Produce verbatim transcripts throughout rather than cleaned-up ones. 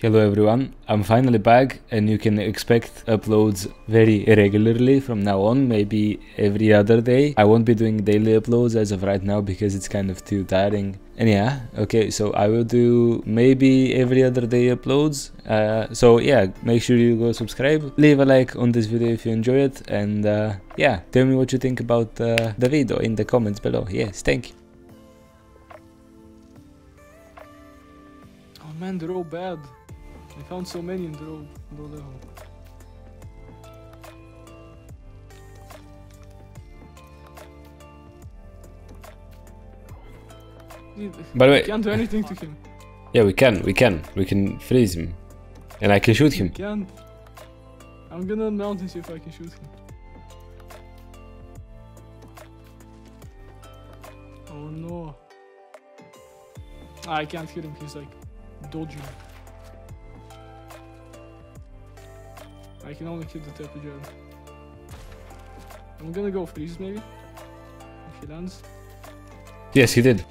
Hello everyone, I'm finally back and you can expect uploads very irregularly from now on, maybe every other day. I won't be doing daily uploads as of right now because it's kind of too tiring. And yeah, okay, so I will do maybe every other day uploads. Uh, so yeah, make sure you go subscribe, leave a like on this video if you enjoy it, and uh, yeah, tell me what you think about uh, the video in the comments below. Yes, thank you. Oh man, they're all bad. I found so many in the low, low level. By the way, we can't do anything to him. Yeah, we can, we can. We can freeze him. And I can shoot him. Can't. I'm gonna mount and see if I can shoot him. Oh no. I can't hit him, he's like dodging. I can only kill the T P J. I'm gonna go freeze maybe. If he lands. Yes, he did.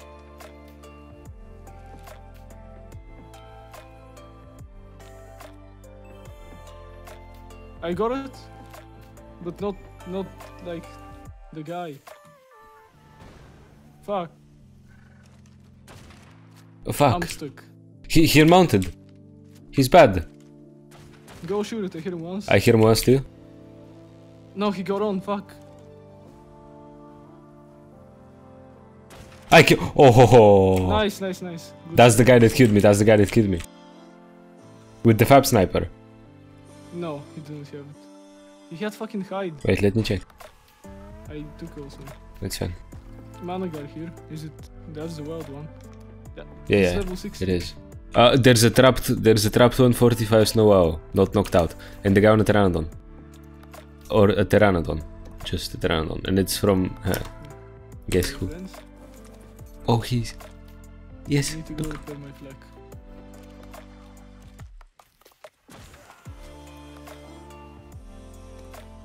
I got it, but not not like the guy. Fuck. Oh, fuck. I'm stuck. He he mounted. He's bad. Go shoot it, I hit him once. I hit him once too. No, he got on, fuck. I ki- Oh ho ho. Nice, nice, nice. Good. That's the guy that killed me, that's the guy that killed me. With the fab sniper. No, he didn't have it. He had fucking hide. Wait, let me check. I took also. That's fine. Mana guy here, is it? That's the wild one. Yeah, yeah, it's yeah. Level six. It is. Uh, there's a trapped, there's a trapped one forty-five snow owl, not knocked out, and the guy on a pteranodon, or a pteranodon, just a pteranodon, and it's from, uh, guess who? Oh, he's, yes, I need to go look. Repair my flag.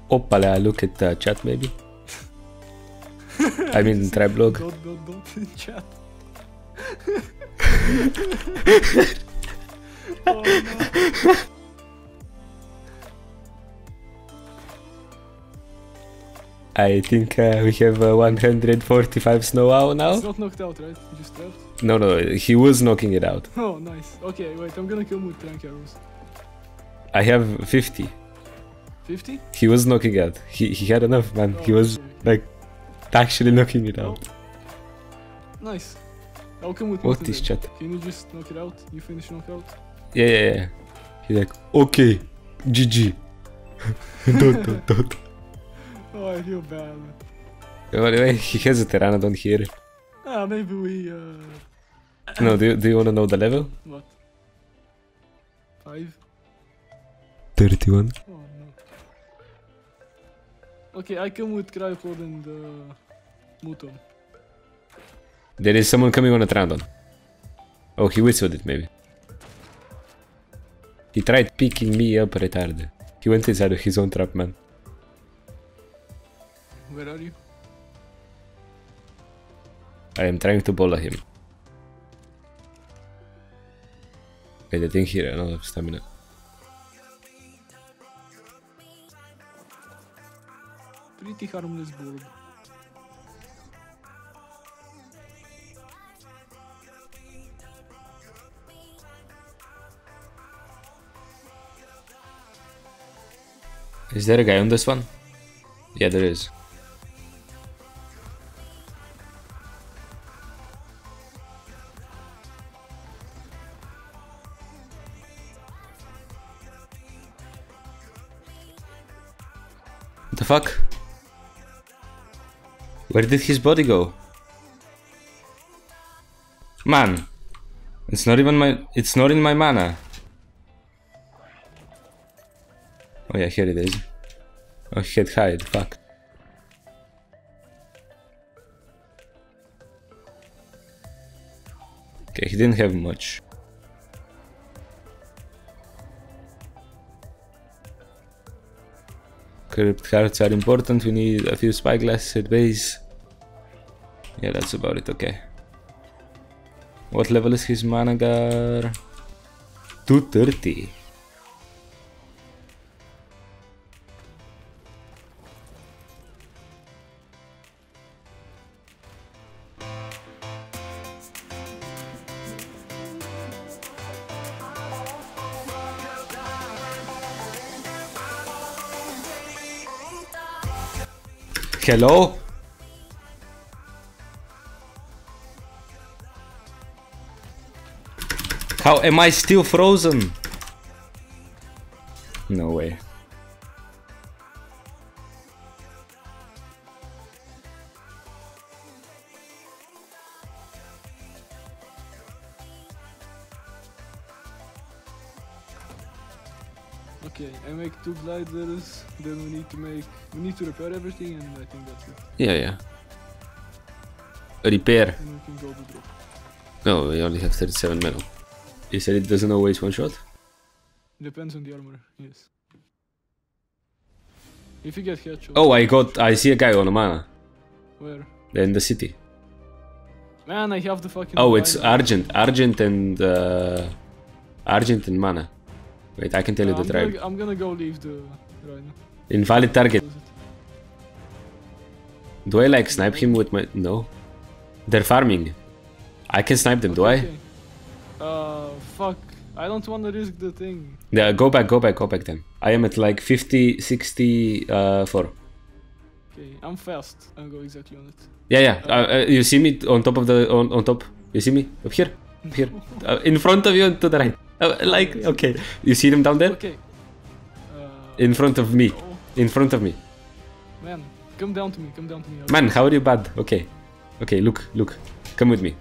Oppala, look at the chat maybe. I mean, tribe log. Don't, don't, don't in chat. Oh, no. I think uh, we have uh, one forty-five snow owl now. It's not knocked out, right? You just trapped? No, no, he was knocking it out. Oh, nice. Okay, wait, I'm gonna kill him with plank arrows. I have fifty. fifty? He was knocking out. He, he had enough, man. Oh, he was, okay. Like, actually knocking it out. Oh. Nice. I'll come with what is then. Chat? Can you just knock it out? You finish knockout? Yeah, yeah, yeah. He's like, okay, G G. Don't, don't, don't. Oh, I feel bad. By the way, he has a pteranodon here. Ah, maybe we... Uh... No, do you, do you want to know the level? What? five? thirty-one. Oh, no. Okay, I come with Crypod and uh, Muton. There is someone coming on a Trandon. Oh, he whistled it maybe. He tried picking me up, retarded. He went inside of his own trap, man. Where are you? I am trying to bola him. Wait, I think here I don't have stamina. Pretty harmless board. Is there a guy on this one? Yeah, there is. What the fuck? Where did his body go? Man, it's not even my, it's not in my mana. Oh yeah, here it is. Oh, he had hide, fuck. Okay, he didn't have much. Curved hearts are important, we need a few spyglasses at base. Yeah, that's about it, okay. What level is his Managar? two thirty. Hello? How am I still frozen? No way. Okay, I make two glide ladders, then we need to make... We need to repair everything and I think that's it. Yeah, yeah. Repair. And we can go to drop. No, we only have thirty-seven metal. You said it doesn't always one shot? Depends on the armor, yes. If you get headshot... Oh, I got... I see a guy on a mana. Where? In the city. Man, I have the fucking... Oh, it's Argent. Argent and... Uh, Argent and mana. Wait, I can tell no, you the I'm tribe. Gonna, I'm gonna go leave the... Right now. Invalid target. Do I like snipe him with my... No. They're farming. I can snipe them, okay, do I? Okay. Uh, fuck. I don't want to risk the thing. Yeah, go back, go back, go back then. I am at like fifty, sixty, uh, four. Okay, I'm fast. I'll go exactly on it. Yeah, yeah. Uh, uh, uh, you see me on top of the... On, on top. You see me? Up here? Up here. uh, in front of you and to the right. Uh, like, okay. You see them down there? Okay. Uh, in front of me. Oh. In front of me. Man, come down to me, come down to me. Okay. Man, how are you bad? Okay. Okay, look, look. Come with me.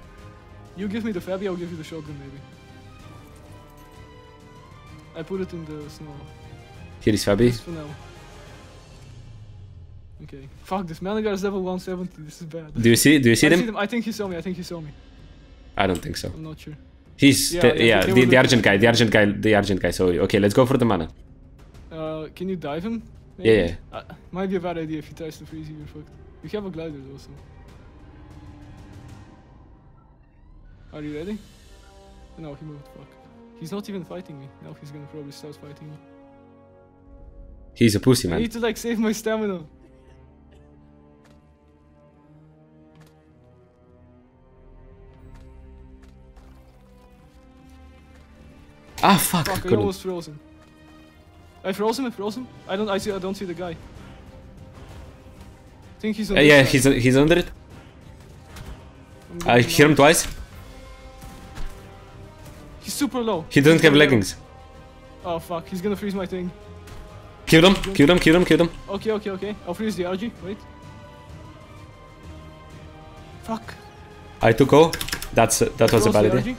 You give me the Fabi, I'll give you the shotgun, maybe. I put it in the snow. Here is Fabi. Just for now. Okay. Fuck, this Managar is level one seventy, this is bad. Do you see, do you see, I them? see them? I think he saw me, I think he saw me. I don't think so. I'm not sure. He's, yeah, the, yeah, yeah, the, the Argent guy, the Argent guy, the Argent guy, so okay, let's go for the mana. Uh, can you dive him? Maybe? Yeah, yeah. Uh, might be a bad idea if he tries to freeze you, you're fucked. You have a glider also. Are you ready? No, he moved, fuck. He's not even fighting me. Now he's gonna probably start fighting me. He's a pussy, man. I need to like save my stamina. Ah, fuck. Fuck, I couldn't. almost froze him. I froze him, I froze him. I don't, I see, I don't see the guy. I think he's on uh, the Yeah, side. he's, he's under it. I hear him twice. He's super low. He doesn't have leggings. Oh fuck, he's gonna freeze my thing. Kill him, kill him, kill him, kill him. Okay, okay, okay. I'll freeze the R G, wait. Fuck. I took O. That's, uh, that was a bad idea.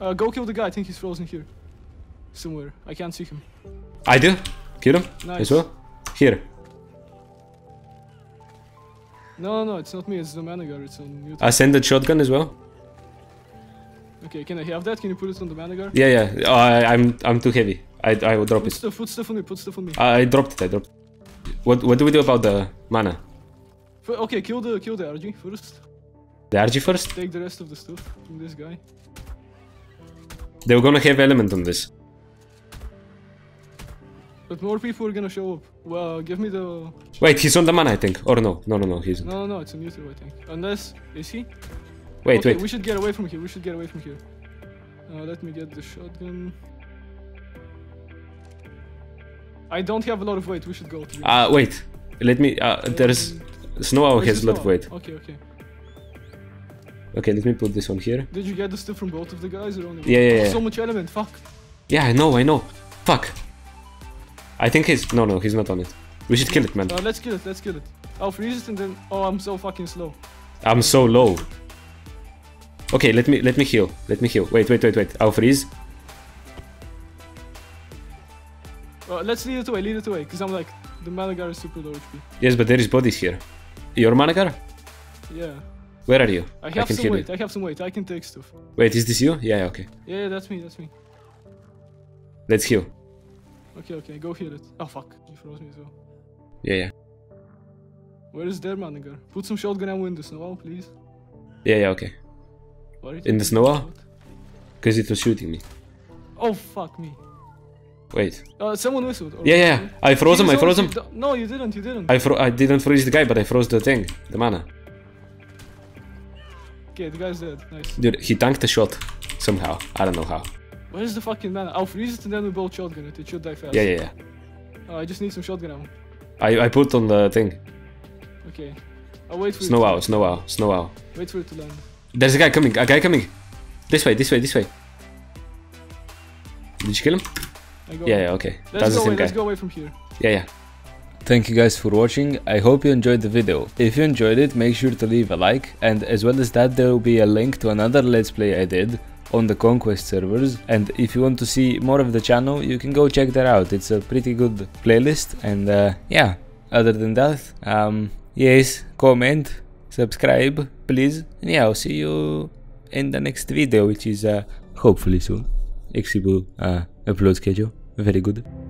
Uh, go kill the guy, I think he's frozen here. Somewhere, I can't see him. I do. Kill him, nice. As well. Here. No, no, no, it's not me, it's the Managar, it's on you. I sent the shotgun as well. Okay, can I have that? Can you put it on the Managar? Yeah, yeah. Uh, I'm I'm too heavy. I I will drop put it. Stuff, put stuff on me. Put stuff on me. Uh, I dropped it. I dropped. It. What What do we do about the mana? F okay, kill the kill the R G first. The R G first. Take the rest of the stuff from this guy. They're gonna have element on this. But more people are gonna show up. Well, give me the... Wait, he's on the mana, I think. Or no. No, no, no, he's not. No, no, no, it's a neutral, I think. Unless... Is he? Wait, okay, wait. we should get away from here. We should get away from here. Uh, let me get the shotgun. I don't have a lot of weight. We should go. To uh, wait. Let me... Uh, um, there's... Snow Owl has a lot of weight. Okay, okay. Okay, let me put this one here. Did you get the stuff from both of the guys or only one? Yeah, yeah, yeah. So much element, fuck. Yeah, I know, I know. Fuck. I think he's... No, no, he's not on it. We should kill it, man. Uh, let's kill it, let's kill it. I'll freeze it and then... Oh, I'm so fucking slow. I'm so low. Okay, let me let me heal. Let me heal. Wait, wait, wait, wait. I'll freeze. Uh, let's lead it away, lead it away. Because I'm like... The Managar is super low H P. Yes, but there is bodies here. Your Managar? Yeah. Where are you? I have I some weight, you. I have some weight. I can take stuff. Wait, is this you? Yeah, okay. Yeah, yeah, that's me, that's me. Let's heal. Okay, okay, go heal it. Oh fuck, you froze me as well. Yeah, yeah. Where is their Managar? Put some shotgun ammo in the snow, please. Yeah, yeah, okay. In the snow? Because it was shooting me. Oh, fuck me. Wait. Uh, someone whistled. Yeah, yeah. I froze him. I froze him. No, you didn't. You didn't. I fro I didn't freeze the guy, but I froze the thing, the mana. Okay, the guy's dead. Nice. Dude, he tanked the shot somehow. I don't know how. Where's the fucking mana? I'll freeze it and then we both shotgun it. It should die fast. Yeah, yeah, yeah. Uh, I just need some shotgun ammo. I I put on the thing. Okay. I'll wait for. Snow owl. Snow owl. Snow owl. Wait for it to land. There's a guy coming. A guy coming. This way. This way. This way. Did you kill him? Yeah, yeah, okay. That's the same guy. Let's go away from here. Yeah, yeah. Thank you guys for watching. I hope you enjoyed the video. If you enjoyed it, make sure to leave a like, and as well as that there will be a link to another Let's Play I did on the Conquest servers, and if you want to see more of the channel, you can go check that out. It's a pretty good playlist, and uh, yeah, other than that, um, yes, comment, subscribe, please, and yeah, I'll see you in the next video, which is uh, hopefully soon. exfib zero uh, upload schedule. Very good.